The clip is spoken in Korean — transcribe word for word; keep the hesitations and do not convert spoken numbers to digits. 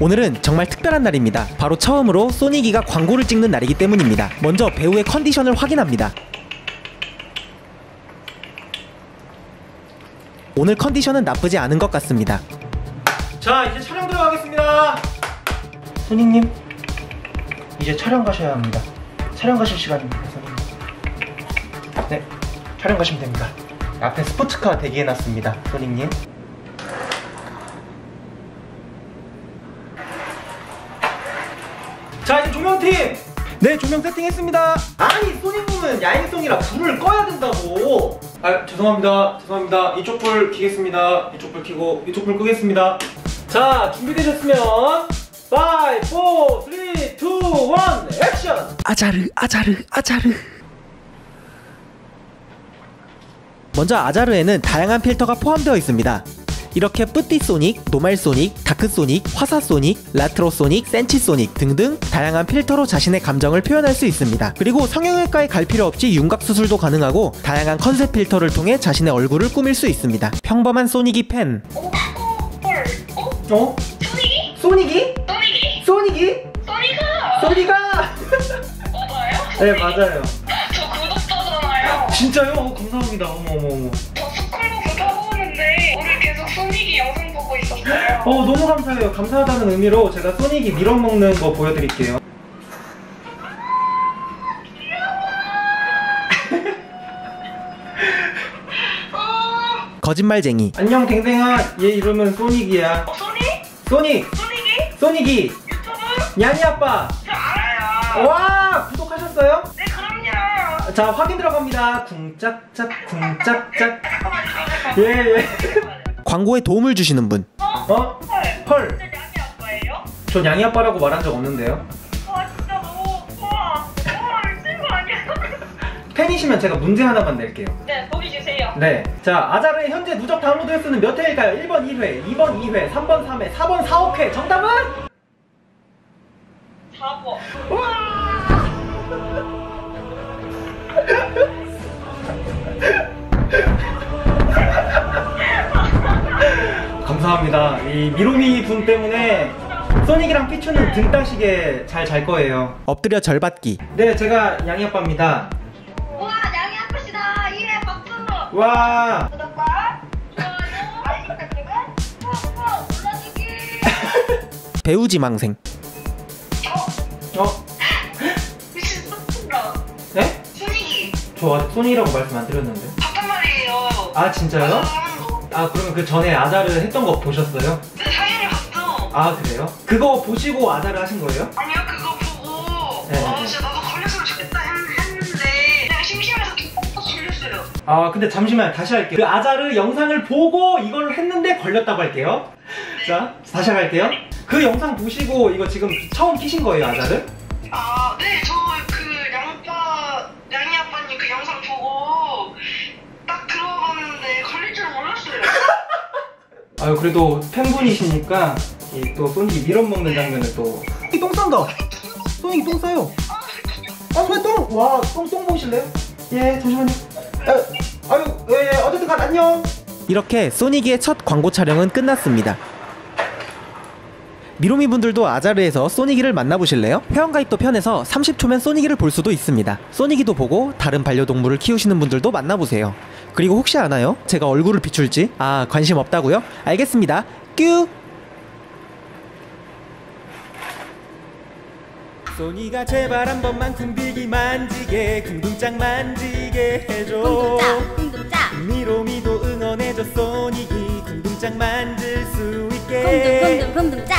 오늘은 정말 특별한 날입니다. 바로 처음으로 소닉이가 광고를 찍는 날이기 때문입니다. 먼저 배우의 컨디션을 확인합니다. 오늘 컨디션은 나쁘지 않은 것 같습니다. 자, 이제 촬영 들어가겠습니다. 소닉님, 이제 촬영 가셔야 합니다. 촬영 가실 시간입니다, 소닉님. 네, 촬영 가시면 됩니다. 앞에 스포츠카 대기해놨습니다, 소닉님. 자, 이제 조명팀! 네, 조명 세팅했습니다. 아니, 소닉님은 야행성이라 불을 꺼야 된다고. 아, 죄송합니다. 죄송합니다. 이쪽 불 켜겠습니다. 이쪽 불 켜고 이쪽 불 끄겠습니다. 자, 준비되셨으면 오, 사, 삼, 이, 일, 액션! 아자르, 아자르, 아자르. 먼저 아자르에는 다양한 필터가 포함되어 있습니다. 이렇게 뿌띠소닉, 노말소닉, 다크소닉, 화사소닉, 라트로소닉, 센치소닉 등등 다양한 필터로 자신의 감정을 표현할 수 있습니다. 그리고 성형외과에 갈 필요 없이 윤곽수술도 가능하고 다양한 컨셉 필터를 통해 자신의 얼굴을 꾸밀 수 있습니다. 평범한 소닉이 팬 어? 어? 소닉이? 소닉이? 소닉이? 소닉이? 소닉아! 소닉아! 맞아요? 네, 맞아요. 저 구독자잖아요. 진짜요? 어, 감사합니다. 어머 어머 어머. 어, 너무 감사해요. 감사하다는 의미로 제가 소닉이 밀어먹는 거 보여드릴게요. 거짓말쟁이. 안녕 댕댕아, 얘 이름은 소닉이야. 어, 소닉? 소닉! 소닉이? 소닉이! 유튜브? 냥이아빠! 저 알아요. 와, 구독하셨어요? 네, 그럼요. 자, 확인 들어갑니다. 궁짝짝 궁짝짝. 예예. 광고에 도움을 주시는 분. 어? 헐. 헐. 진짜 냥이아빠예요? 저 냥이아빠라고 말한 적 없는데요. 와, 진짜 너무 우와 우와 미친 거 아니야? 팬이시면 제가 문제 하나만 낼게요. 네, 보기 주세요. 네, 자, 아자르의 현재 누적 다운로드 횟수는 몇 회일까요? 일 번 일 회, 이 번 이 회, 삼 번 삼 회, 사 번 사억 회. 정답은? 사 번. 우와. 감사합니다. 이 미로미 분 때문에 소닉이랑 피츄는 등 따시게 잘 잘 거예요. 엎드려 절받기. 네, 제가 냥이아빠입니다. 우와, 냥이아빠시다. 일 회 박수. 우와. 구독과 좋아요, 알림 설정은 꼭 눌러주기. 배우 지망생. 어? 어? 미친 소닉이다. 네? 소닉이. 저 소닉이라고 말씀 안 드렸는데. 잠깐 말이에요. 아, 진짜요? 아, 아, 그러면 그 전에 아자르 했던 거 보셨어요? 네, 당연히 봤죠. 아, 그래요? 그거 보시고 아자르 하신 거예요? 아니요, 그거 보고 네. 아, 진짜 나도 걸렸으면 좋겠다 했는데 그냥 심심해서 또 걸렸어요. 아, 근데 잠시만, 다시 할게요. 그 아자르 영상을 보고 이걸 했는데 걸렸다고 할게요. 네. 자, 다시 할게요. 네. 그 영상 보시고 이거 지금 처음 키신 거예요, 아자르? 아, 네, 저 그 냥이아빠, 냥이아빠님 그 영상 보고 딱 들어봤는데 걸릴 줄 몰랐어요. 아유, 그래도 팬분이시니까 이 또 소닉이 밀어먹는 장면을 또. 소닉이 똥 싼다. 소닉이 똥 싸요. 아, 왜 똥? 와, 똥 똥 보실래요? 예, 잠시만요. 아, 아유, 예, 어쨌든 간 안녕. 이렇게 소닉이의 첫 광고 촬영은 끝났습니다. 미로미 분들도 아자르에서 소닉이를 만나보실래요? 회원가입도 편해서 삼십 초면 소닉이를 볼 수도 있습니다. 소닉이도 보고 다른 반려동물을 키우시는 분들도 만나보세요. 그리고 혹시 아나요? 제가 얼굴을 비출지? 아, 관심 없다고요? 알겠습니다. 뀨! 소닉아, 제발 한 번만 궁비기 만지게, 궁둥짝 만지게 해줘. 궁둥짝, 궁둥짝. 미로미도 응원해줘, 소닉이 궁둥짝 만질 수 있게. 궁둥, 궁둥, 궁둥짝.